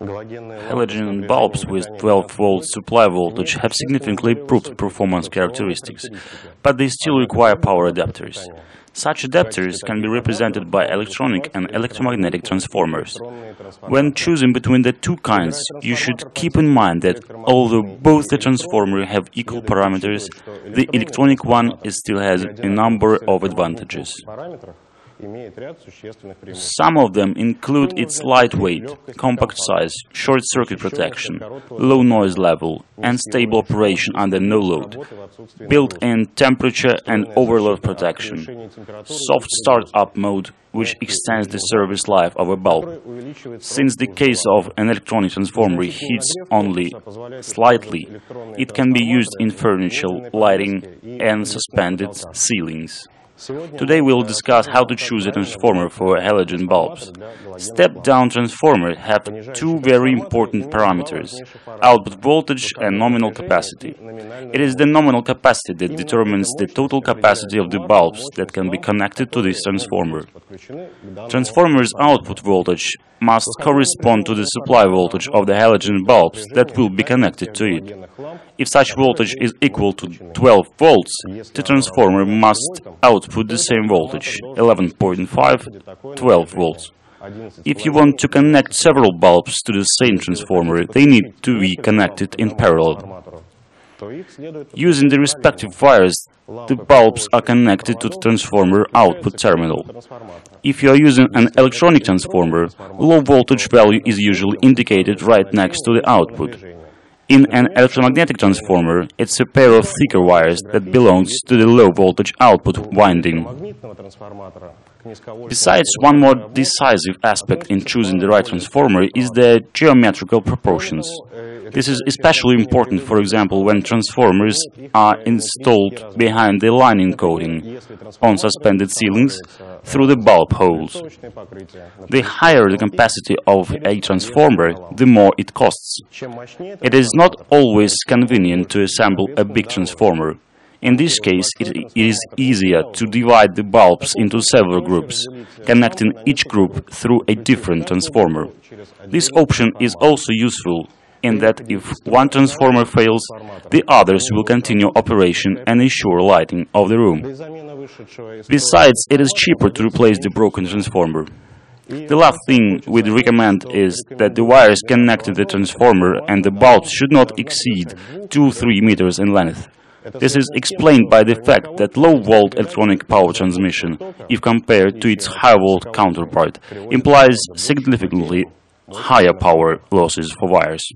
Halogen bulbs with 12-volt supply voltage have significantly improved performance characteristics, but they still require power adapters. Such adapters can be represented by electronic and electromagnetic transformers. When choosing between the two kinds, you should keep in mind that although both the transformers have equal parameters, the electronic one still has a number of advantages. Some of them include its light weight, compact size, short circuit protection, low noise level, and stable operation under no load, built-in temperature and overload protection, soft start-up mode, which extends the service life of a bulb, since the case of an electronic transformer heats only slightly, it can be used in furniture, lighting, and suspended ceilings. Today we will discuss how to choose a transformer for halogen bulbs. Step-down transformers have two very important parameters, output voltage and nominal capacity. It is the nominal capacity that determines the total capacity of the bulbs that can be connected to this transformer. Transformer's output voltage must correspond to the supply voltage of the halogen bulbs that will be connected to it. If such voltage is equal to 12 volts, the transformer must output the same voltage, 11.5, 12 volts. If you want to connect several bulbs to the same transformer, they need to be connected in parallel. Using the respective wires, the bulbs are connected to the transformer output terminal. If you are using an electronic transformer, low voltage value is usually indicated right next to the output. In an electromagnetic transformer, it's a pair of thicker wires that belongs to the low voltage output winding. Besides, one more decisive aspect in choosing the right transformer is the geometrical proportions. This is especially important, for example, when transformers are installed behind the line encoding, on suspended ceilings, through the bulb holes. The higher the capacity of a transformer, the more it costs. It is not always convenient to assemble a big transformer. In this case, it is easier to divide the bulbs into several groups, connecting each group through a different transformer. This option is also useful in that if one transformer fails, the others will continue operation and ensure lighting of the room. Besides, it is cheaper to replace the broken transformer. The last thing we'd recommend is that the wires connecting the transformer and the bulbs should not exceed 2-3 meters in length. This is explained by the fact that low-volt electronic power transmission, if compared to its high-volt counterpart, implies significantly higher power losses for wires.